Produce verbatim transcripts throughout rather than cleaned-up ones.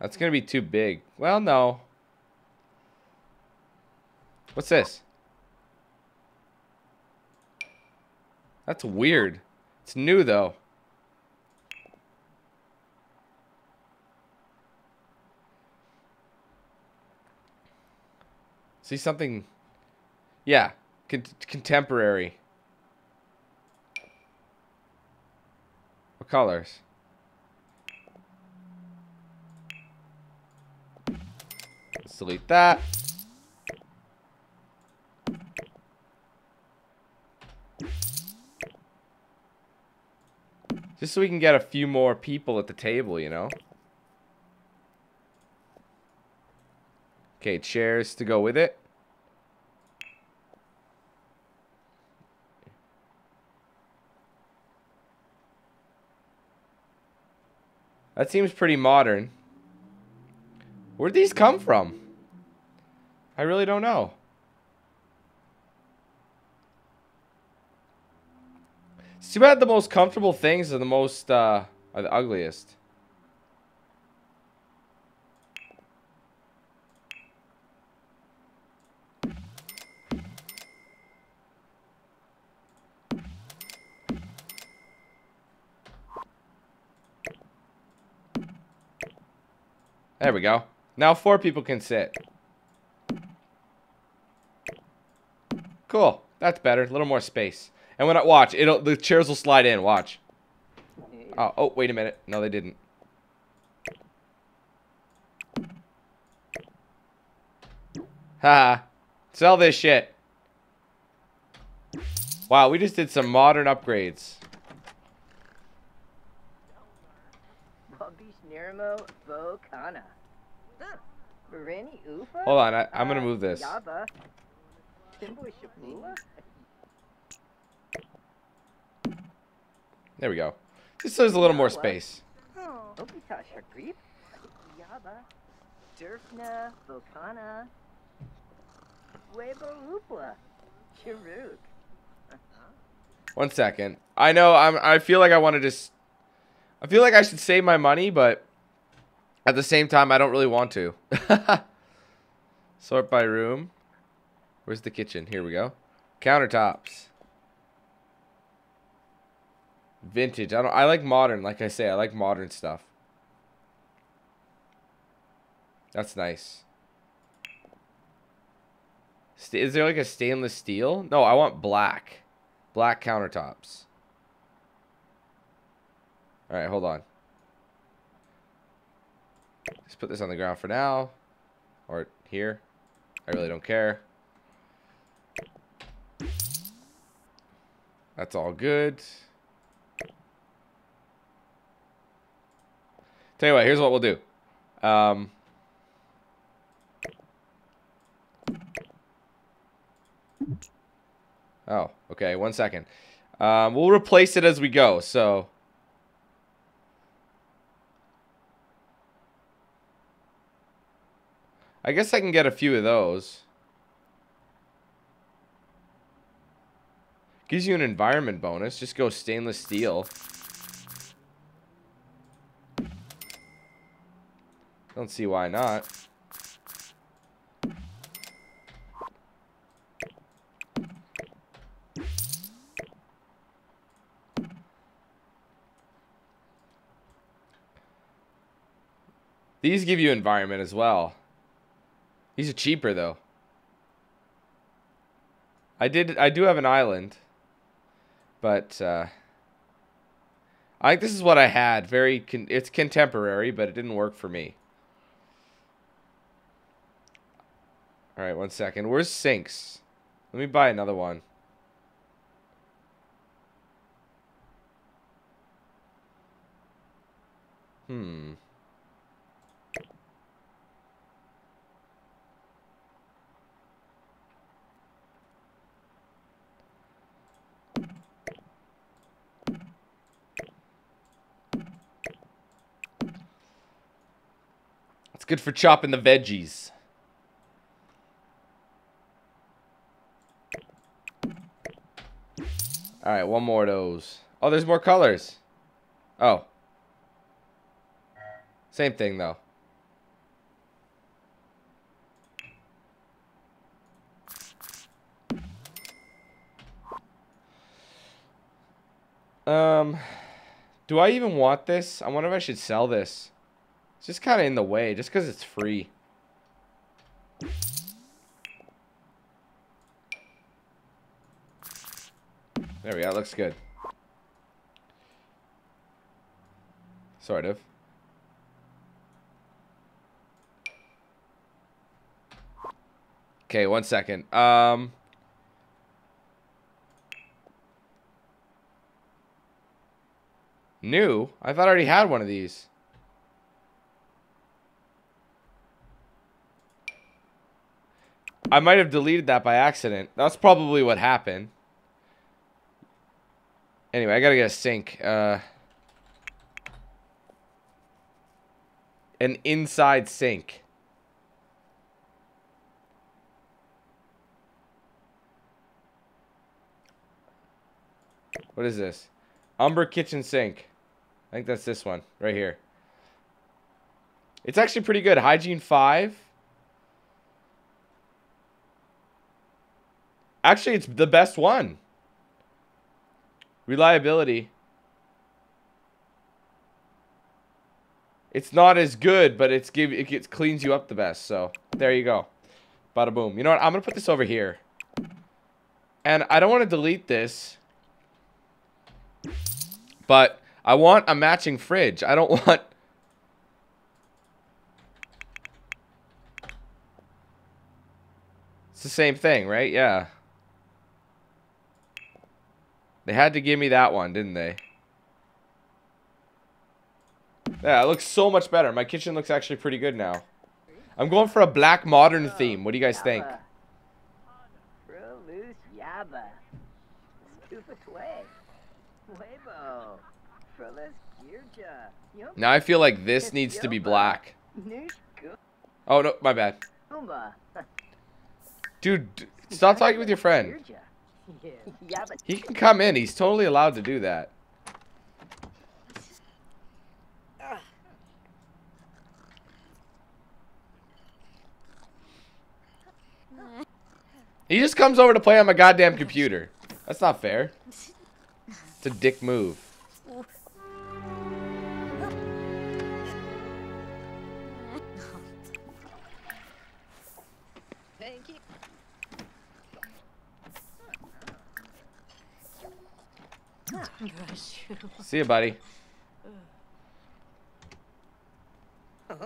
That's gonna be too big. Well, no. What's this? That's weird. It's new though. See something? Yeah, con contemporary. What colors? Let's delete that. Just so we can get a few more people at the table, you know? Okay, chairs to go with it. That seems pretty modern. Where'd these come from? I really don't know. It's too bad the most comfortable things are the most, uh, are the ugliest. There we go. Now four people can sit. Cool. That's better. A little more space. And when I watch, it'll the chairs will slide in. Watch. Oh, oh, wait a minute. No, they didn't. Ha! Sell this shit. Wow, we just did some modern upgrades. Hold on, I, I'm gonna move this. There we go. Just so there's a little more space. One second. I know. I'm. I feel like I want to just. I feel like I should save my money, but at the same time, I don't really want to. Sort by room. Where's the kitchen? Here we go. Countertops. Vintage. I don't. I like modern. Like I say, I like modern stuff. That's nice. St- is there like a stainless steel? No, I want black. Black countertops. All right, hold on. Let's put this on the ground for now. Or here. I really don't care. That's all good. Tell you what, here's what we'll do. Um, oh, okay, one second. Um, we'll replace it as we go, so... I guess I can get a few of those. Gives you an environment bonus. Just go stainless steel. Don't see why not. These give you environment as well. These are cheaper though. I did. I do have an island, but uh, I think this is what I had. Very. Con it's contemporary, but it didn't work for me. All right, one second. Where's sinks? Let me buy another one. Hmm. Good for chopping the veggies. All right, one more of those. Oh, there's more colors. Oh. Same thing, though. Um, do I even want this? I wonder if I should sell this. It's just kind of in the way, just because it's free. There we go, looks good. Sort of. Okay, one second. Um... New? I thought I already had one of these. I might have deleted that by accident. That's probably what happened. Anyway, I gotta get a sink. Uh, an inside sink. What is this? Umber kitchen sink. I think that's this one right here. It's actually pretty good. Hygiene five. Actually, it's the best one. Reliability. It's not as good, but it's give it gets cleans you up the best. So there you go. Bada boom. You know what? I'm gonna put this over here. And I don't want to delete this, but I want a matching fridge. I don't want... It's the same thing, right? Yeah. They had to give me that one, didn't they? Yeah, it looks so much better. My kitchen looks actually pretty good now. I'm going for a black modern theme. What do you guys think? Now I feel like this needs to be black. Oh, no, my bad. Dude, stop talking with your friend. He can come in. He's totally allowed to do that. He just comes over to play on my goddamn computer. That's not fair. It's a dick move. See you, buddy. Oh,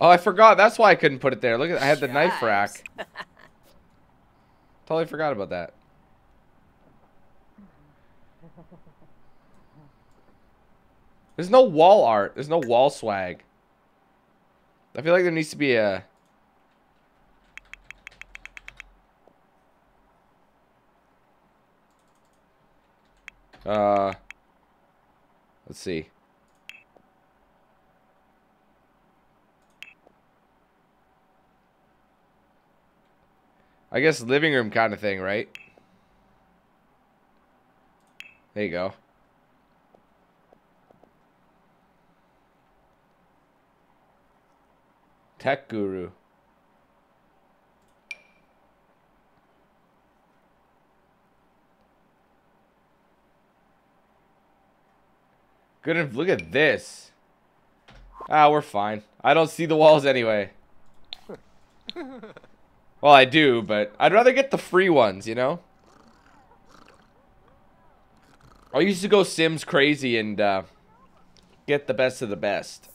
I forgot. That's why I couldn't put it there. Look at, I had the knife rack. Totally forgot about that. There's no wall art. There's no wall swag. I feel like there needs to be a... Uh... Let's see. I guess living room kind of thing, right? There you go. Tech guru. Good. Look at this. Ah, we're fine. I don't see the walls anyway. Well, I do, but I'd rather get the free ones, you know? I used to go Sims crazy and uh, get the best of the best.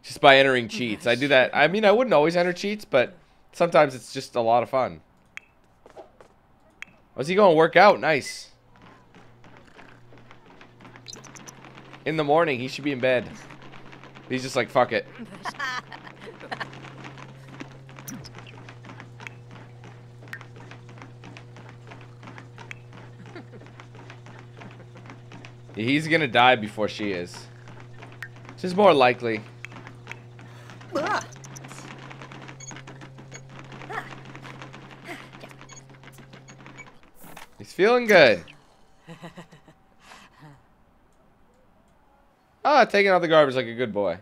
Just by entering cheats. I do that. I mean, I wouldn't always enter cheats, but sometimes it's just a lot of fun. How's he going to work out? Nice. In the morning, he should be in bed. He's just like, fuck it. He's going to die before she is. Which is more likely. He's feeling good. Ah, taking out the garbage like a good boy.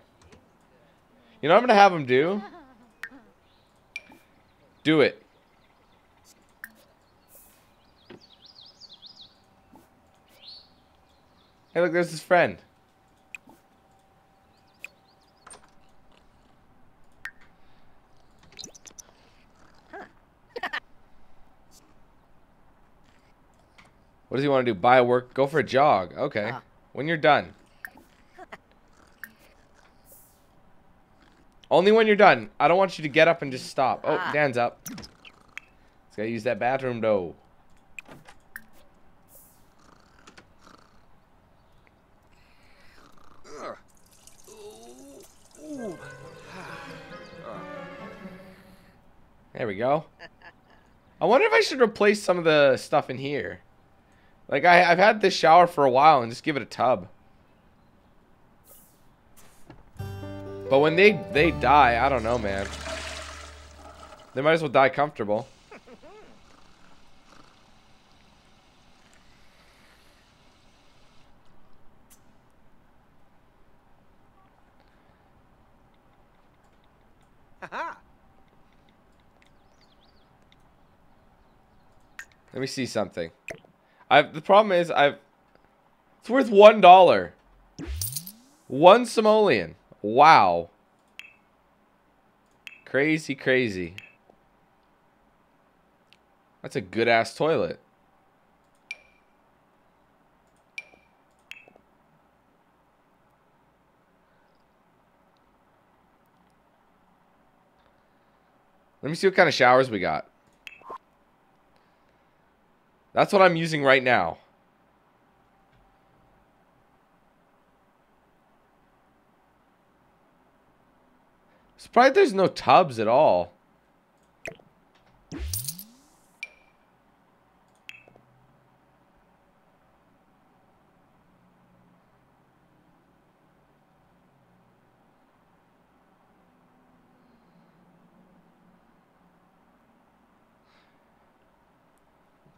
You know what I'm gonna have him do? Do it. Hey, look, there's his friend. What does he want to do? Buy work? Go for a jog. Okay. When you're done. Only when you're done. I don't want you to get up and just stop. Oh, Dan's up. Let's go use that bathroom though. There we go. I wonder if I should replace some of the stuff in here. Like, I, I've had this shower for a while and just give it a tub. But when they, they die, I don't know, man. They might as well die comfortable. Let me see something. I've, the problem is, I've. It's worth one dollar. One simoleon. Wow. Crazy, crazy. That's a good ass toilet. Let me see what kind of showers we got. That's what I'm using right now. Surprised there's no tubs at all.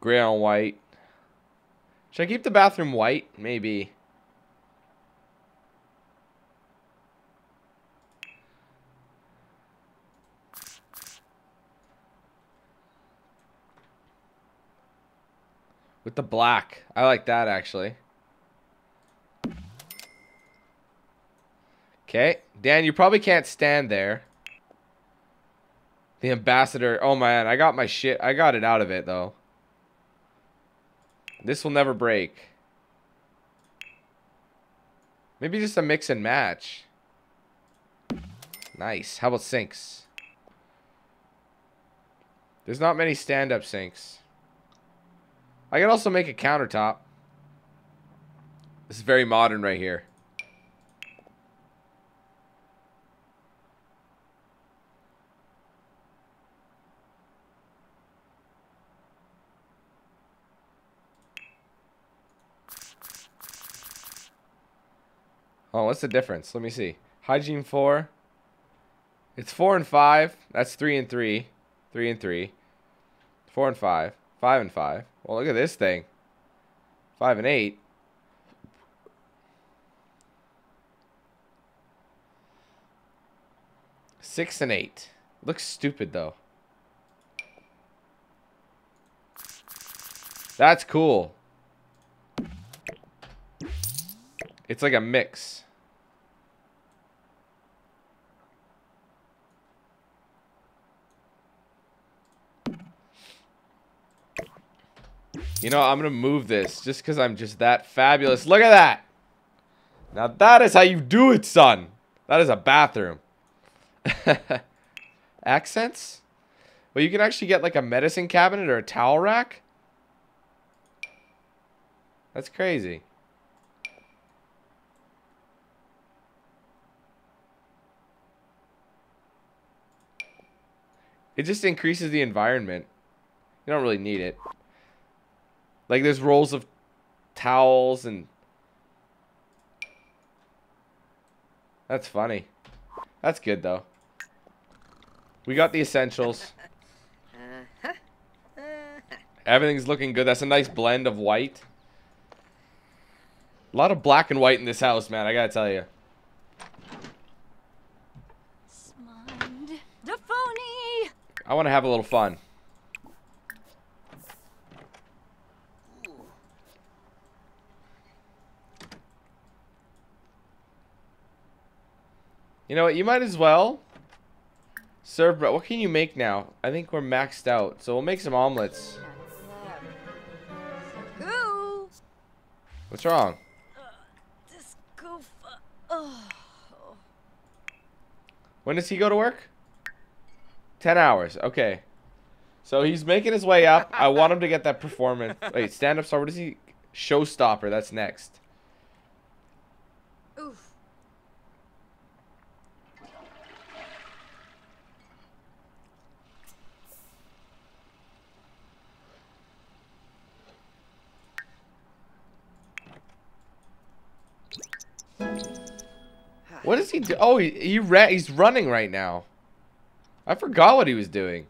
Gray on white. Should I keep the bathroom white? Maybe. With the black. I like that actually. Okay. Dan, you probably can't stand there. The ambassador. Oh man, I got my shit. I got it out of it though. This will never break. Maybe just a mix and match. Nice. How about sinks? There's not many stand-up sinks. I could also make a countertop. This is very modern right here. Oh, what's the difference? Let me see. Hygiene four. It's four and five. That's three and three. Three and three. Four and five. Five and five. Well, look at this thing. Five and eight. Six and eight. Looks stupid though. That's cool. It's like a mix. You know, I'm gonna move this just because I'm just that fabulous. Look at that! Now that is how you do it, son! That is a bathroom. Accents? Well, you can actually get like a medicine cabinet or a towel rack. That's crazy. It just increases the environment. You don't really need it. Like there's rolls of towels and... That's funny. That's good though. We got the essentials. Everything's looking good. That's a nice blend of white. A lot of black and white in this house, man. I gotta tell you. I want to have a little fun. You know what? You might as well serve bread. What can you make now? I think we're maxed out, so we'll make some omelets. What's wrong? When does he go to work? ten hours. Okay. So he's making his way up. I want him to get that performance. Wait, stand up star. What is he? Showstopper. That's next. Oof. What does he do? Oh, he, he ra he's running right now. I forgot what he was doing.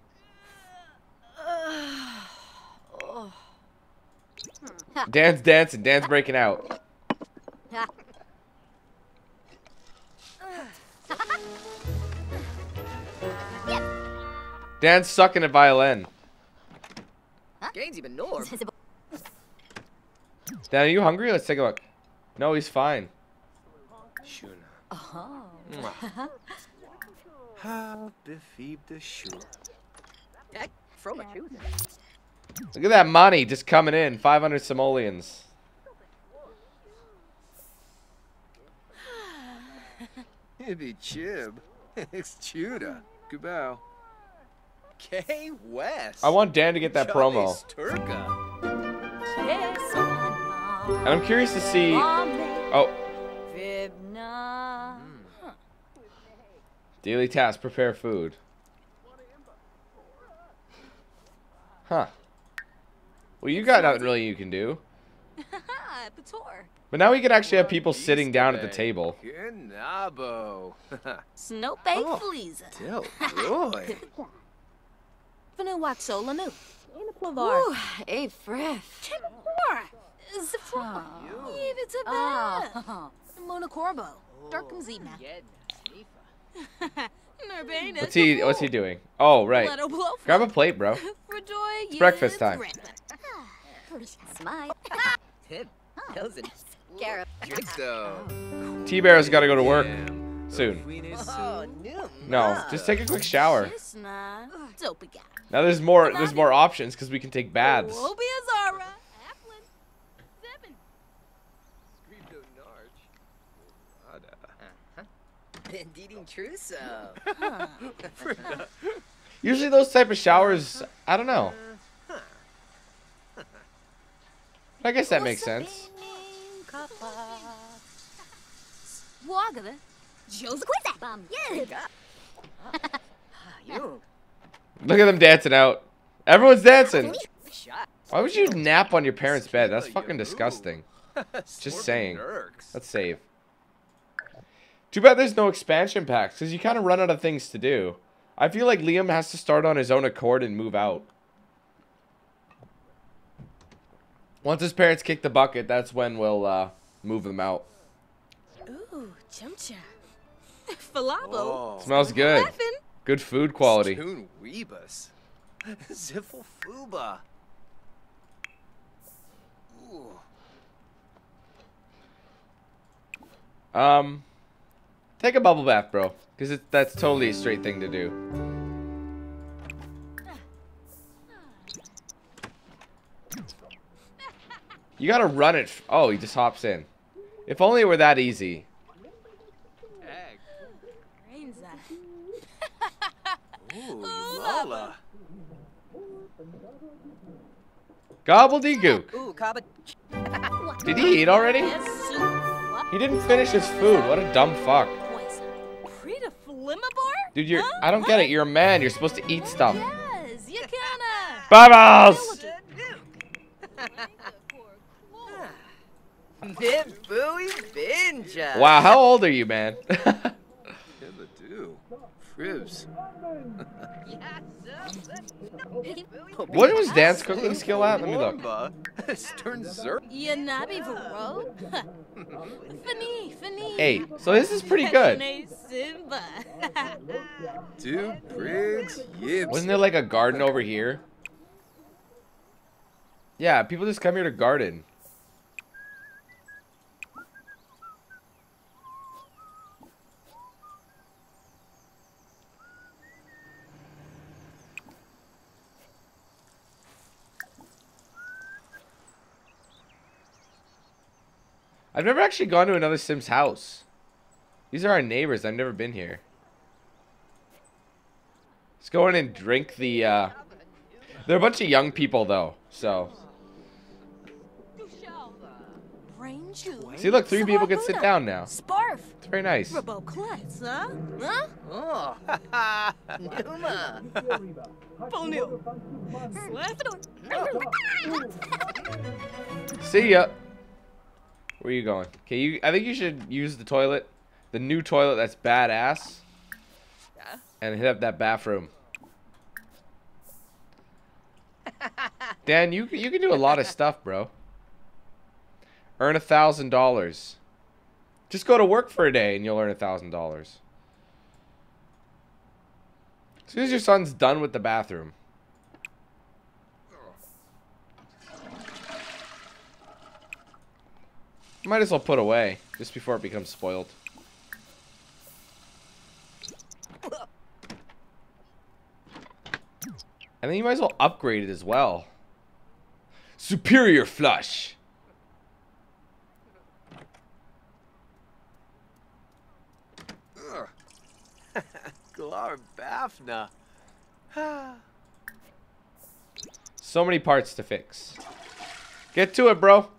Dan's dancing. Dan's breaking out. Dan's sucking at violin. Dan, are you hungry? Let's take a look. No, he's fine. Oh. Look at that money just coming in. five hundred simoleons. Be chib. It's Judah. Goodbye. K West. I want Dan to get that promo. And I'm curious to see. Oh. Daily task, prepare food. Huh. Well, you got nothing really you can do. But now we can actually have people sitting down at the table. What's he what's he doing? Oh, right. Grab a plate, bro. It's breakfast time. T-Bear's gotta go to work soon. No, just take a quick shower. Now there's more there's more options because we can take baths. Usually those type of showers, I don't know. But I guess that makes sense. Look at them dancing out. Everyone's dancing. Why would you nap on your parents' bed? That's fucking disgusting. Just saying. Let's save. Too bad there's no expansion packs, because you kind of run out of things to do. I feel like Liam has to start on his own accord and move out. Once his parents kick the bucket, that's when we'll uh, move them out. Ooh, chumcha. Falabo. Smells good. Good food quality. Zifflefuba. Um... Take a bubble bath, bro, because that's totally a straight thing to do. You gotta run it. F oh, he just hops in. If only it were that easy. Gobbledygook. Did he eat already? He didn't finish his food. What a dumb fuck. Dude, you're... I don't get it. You're a man. You're supposed to eat stuff. Bubbles! Wow, how old are you, man? What was dance cooking skill at? Let me look. Hey, so this is pretty good. Two bricks. Wasn't there like a garden over here? Yeah, people just come here to garden. I've never actually gone to another Sim's house. These are our neighbors. I've never been here. Let's go in and drink the... Uh... They're a bunch of young people, though. So... See, look, three people can sit down now. Sparf. It's very nice. See ya. Where are you going? Okay, you. I think you should use the toilet, the new toilet that's badass, yeah. And hit up that bathroom. Dan, you you can do a lot of stuff, bro. Earn a thousand dollars. Just go to work for a day, and you'll earn a thousand dollars. As soon as your son's done with the bathroom. Might as well put away, just before it becomes spoiled. And then you might as well upgrade it as well. Superior flush! So many parts to fix. Get to it, bro!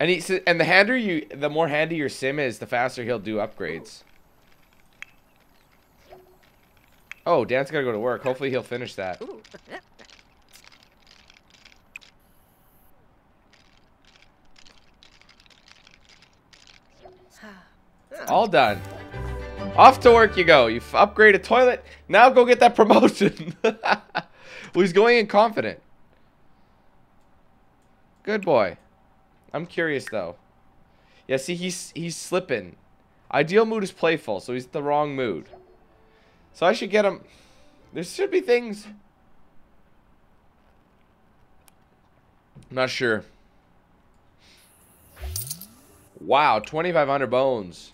And he and the handier you, the more handy your sim is, the faster he'll do upgrades. Oh, Dan's gotta go to work. Hopefully, he'll finish that. All done. Off to work you go. You've upgraded a toilet. Now go get that promotion. Well, he's going in confident. Good boy. I'm curious though. Yeah, see, he's he's slipping. Ideal mood is playful, so he's the wrong mood. So I should get him. There should be things. I'm not sure. Wow, twenty-five hundred bones.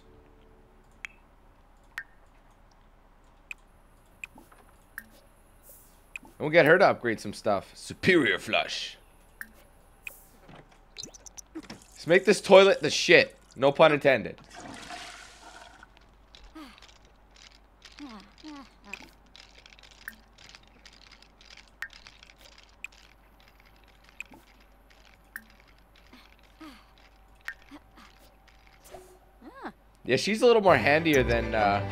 And we'll get her to upgrade some stuff. Superior flush. Make this toilet the shit. No pun intended. Yeah, she's a little more handier than uh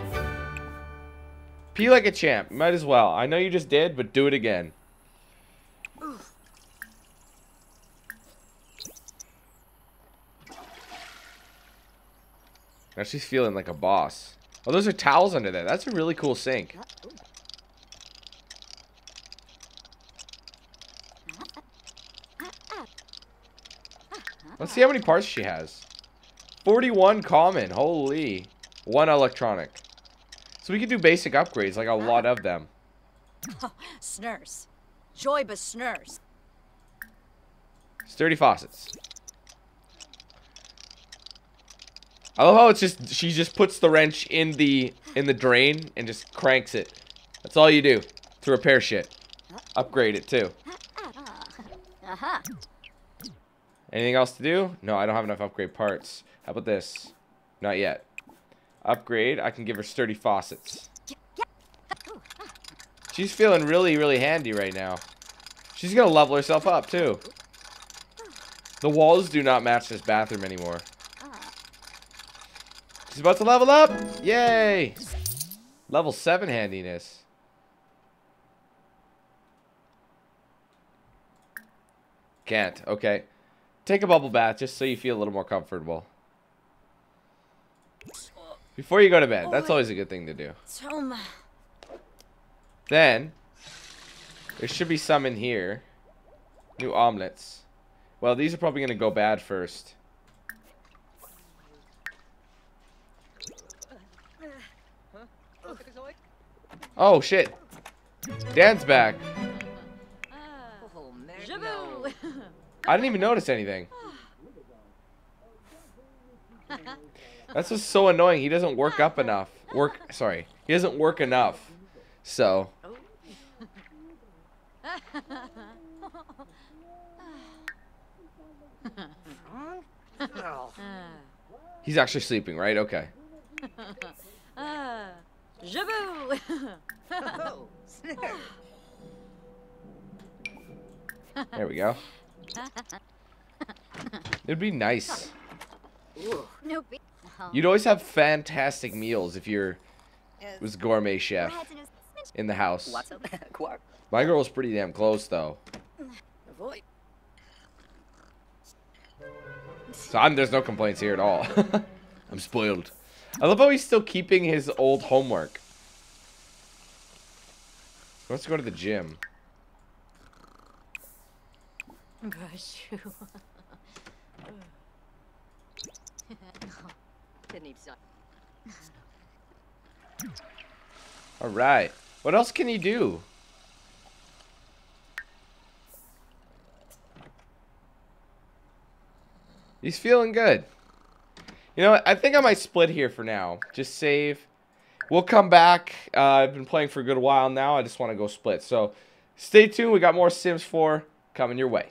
pee like a champ. Might as well. I know you just did, but do it again. Now she's feeling like a boss. Oh, those are towels under there. That's a really cool sink. Let's see how many parts she has. forty-one common. Holy. One electronic. So we can do basic upgrades, like a lot of them. Oh, snurse. Joyba snurse. Sturdy faucets. I love how it's just she just puts the wrench in the in the drain and just cranks it. That's all you do to repair shit. Upgrade it too. Anything else to do? No, I don't have enough upgrade parts. How about this? Not yet. Upgrade. I can give her sturdy faucets. She's feeling really, really handy right now. She's gonna level herself up too. The walls do not match this bathroom anymore. She's about to level up! Yay! Level seven handiness. Can't. Okay. Take a bubble bath just so you feel a little more comfortable. Before you go to bed. That's always a good thing to do. Then, There should be some in here. New omelets. Well, these are probably going to go bad first. Oh, shit. Dan's back. I didn't even notice anything. That's just so annoying. He doesn't work up enough. Work, sorry. He doesn't work enough. So. He's actually sleeping, right? Okay. There we go. It'd be nice. You'd always have fantastic meals if you're was gourmet chef in the house. My girl's pretty damn close though. So I'm there's no complaints here at all. I'm spoiled. I love how he's still keeping his old homework. Let's go to the gym. All right. What else can you do? He's feeling good. You know what? I think I might split here for now. Just save. We'll come back. Uh, I've been playing for a good while now. I just want to go split. So stay tuned. We got more Sims four coming your way.